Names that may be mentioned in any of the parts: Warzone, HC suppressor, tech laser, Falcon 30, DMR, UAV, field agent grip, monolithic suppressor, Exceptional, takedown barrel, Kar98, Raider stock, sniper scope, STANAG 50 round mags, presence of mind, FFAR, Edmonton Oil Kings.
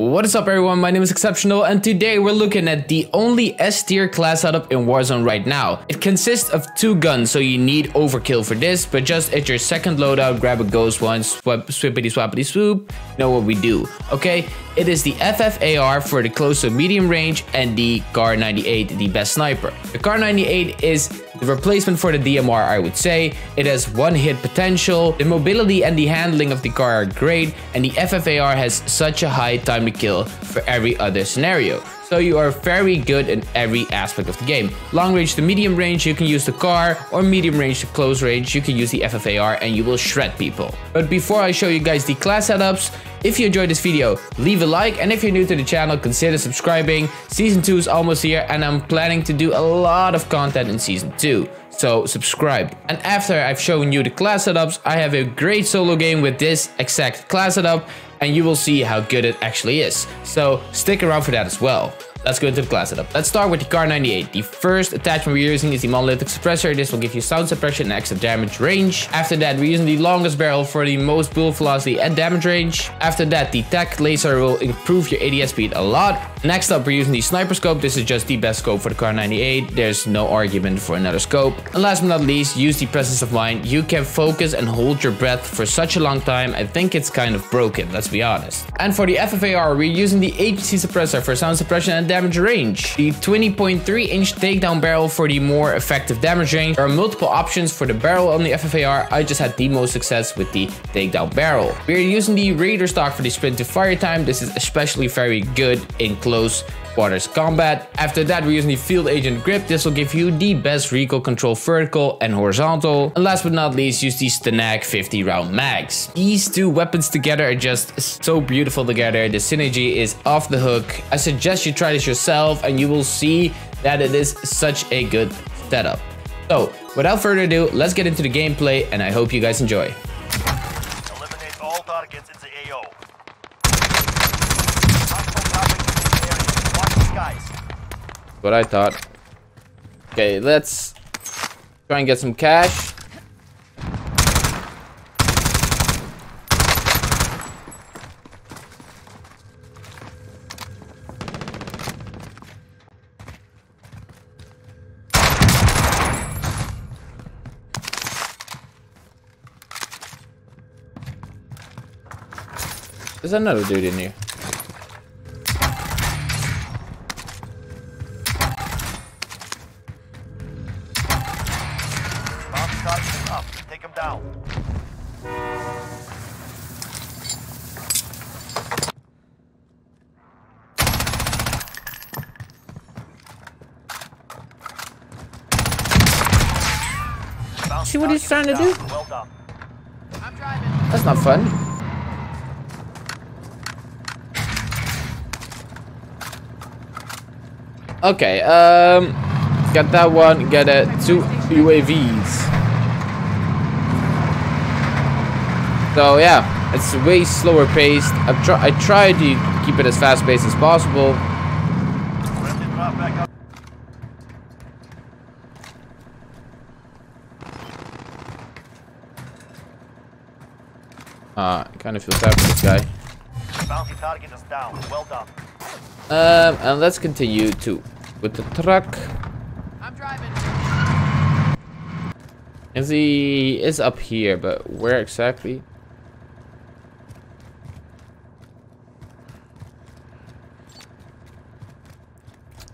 What is up everyone, my name is Exceptional and today we're looking at the only S tier class setup in Warzone right now. It consists of two guns, so you need overkill for this, but just at your second loadout, grab a ghost one, swippity swappity swoop, know what we do, okay? It is the FFAR for the close to medium range and the Kar98, the best sniper. The Kar98 is the replacement for the DMR, I would say. It has one hit potential, the mobility and the handling of the Kar are great, and the FFAR has such a high time to kill for every other scenario. So you are very good in every aspect of the game. Long range to medium range, you can use the Kar, or medium range to close range, you can use the FFAR and you will shred people. But before I show you guys the class setups, if you enjoyed this video, leave a like, and if you're new to the channel, consider subscribing. Season 2 is almost here and I'm planning to do a lot of content in Season 2. So subscribe. And after I've shown you the class setups, I have a great solo game with this exact class setup, and you will see how good it actually is. So stick around for that as well. Let's go into the class setup. Let's start with the Kar98. The first attachment we're using is the monolithic suppressor. This will give you sound suppression and extra damage range. After that, we're using the longest barrel for the most bullet velocity and damage range. After that, the tech laser will improve your ADS speed a lot. Next up, we're using the sniper scope. This is just the best scope for the Kar98. There's no argument for another scope. And last but not least, use the presence of mind. You can focus and hold your breath for such a long time. I think it's kind of broken, let's be honest. And for the FFAR, we're using the HC suppressor for sound suppression and damage range, the 20.3 inch takedown barrel for the more effective damage range. There are multiple options for the barrel on the FFAR. I just had the most success with the takedown barrel. We are using the Raider stock for the sprint to fire time. This is especially very good in close quarters combat. After that, we're using the field agent grip. This will give you the best recoil control vertical and horizontal. And last but not least, use the STANAG 50 round mags. These two weapons together are just so beautiful together. The synergy is off the hook. I suggest you try this yourself and you will see that it is such a good setup. So without further ado, let's get into the gameplay and I hope you guys enjoy. Eliminate all targets in the AO. What I thought. Okay, let's try and get some cash. There's another dude in here. See what he's trying to do? That's not fun. Okay, got that one, got it. Two UAVs. So yeah, it's way slower paced. I tried to keep it as fast paced as possible. I kind of feel bad for this guy. Bounty target is down. Well done. And let's continue with the truck. I'm driving. He is up here, but where exactly?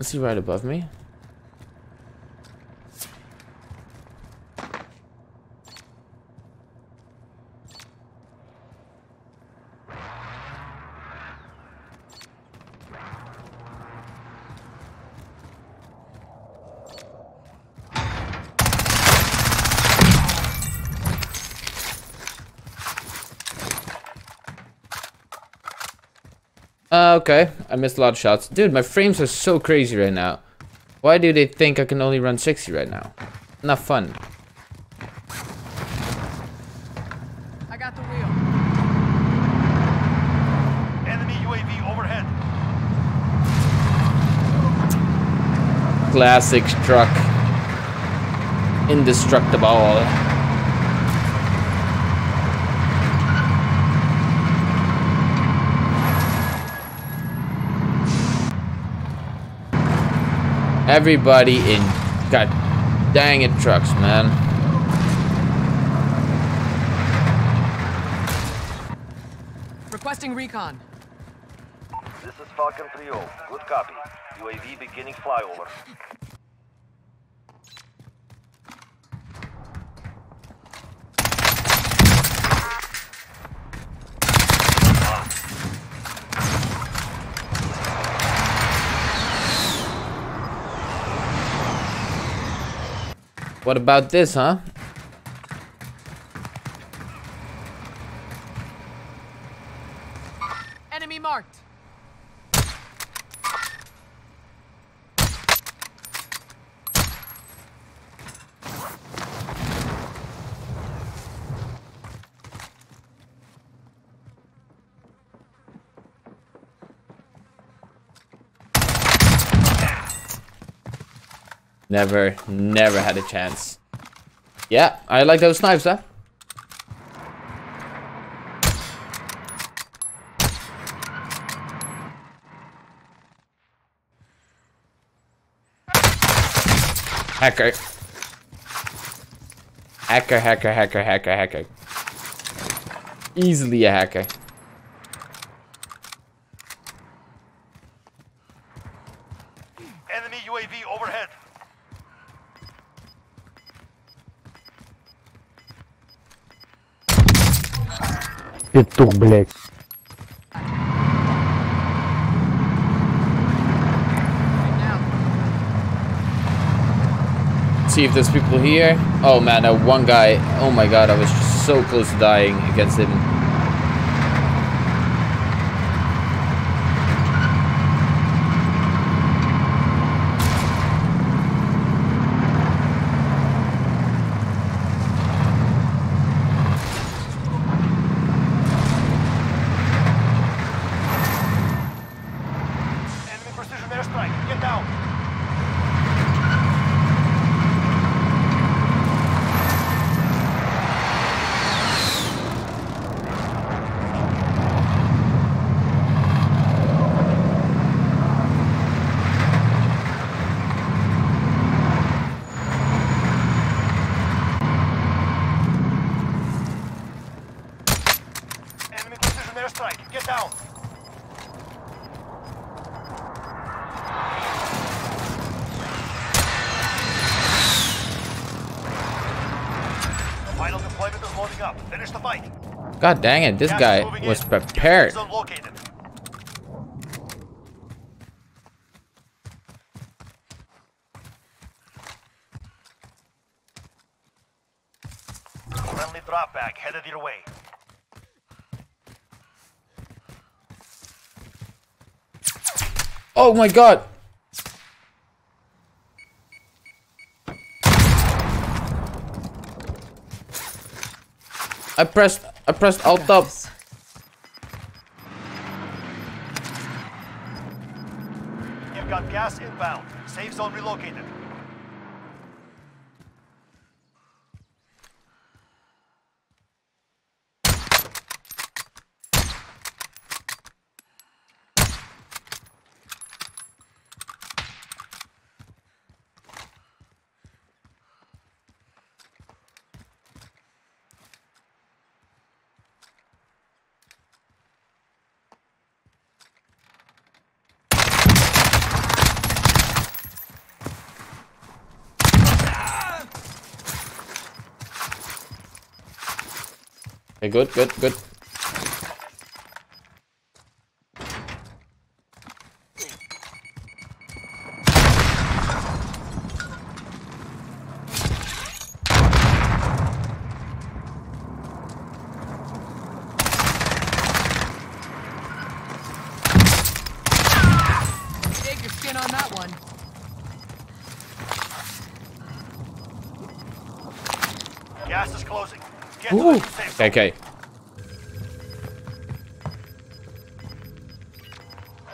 Is he right above me? Okay, I missed a lot of shots. Dude, my frames are so crazy right now. Why do they think I can only run 60 right now? Not fun. I got the wheel. Enemy UAV overhead. Classic truck. Indestructible. Everybody in god dang it trucks, man. Requesting recon. This is Falcon 30. Good copy. UAV beginning flyover. What about this, huh? Enemy marked. Never had a chance. Yeah, I like those snipes, huh? Hacker. Hacker. Easily a hacker. Enemy UAV overhead. Петух, блядь. See if there's people here. Oh man, that one guy. Oh my god, I was just so close to dying against him. God dang it, this guy was prepared. Friendly drop bag headed your way. Oh my god. I pressed alt up. You've got gas inbound. Safe zone relocated. Good. Dig your skin on that one. Gas is closing. Ooh. Okay.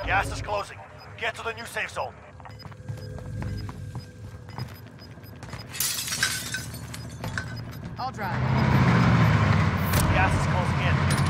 Gas is closing. Get to the new safe zone. I'll drive. Gas is closing in.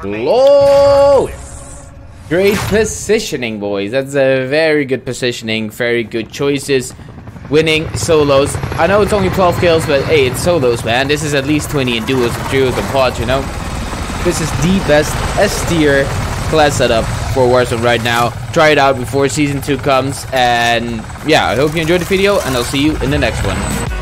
close. Great positioning, boys. That's a very good positioning. Very good choices. Winning solos. I know it's only 12 kills, but hey, it's solos, man. This is at least 20 in duos and trios and pods, you know. This is the best S-tier class setup for Warzone right now. Try it out before Season 2 comes. And yeah, I hope you enjoyed the video, and I'll see you in the next one.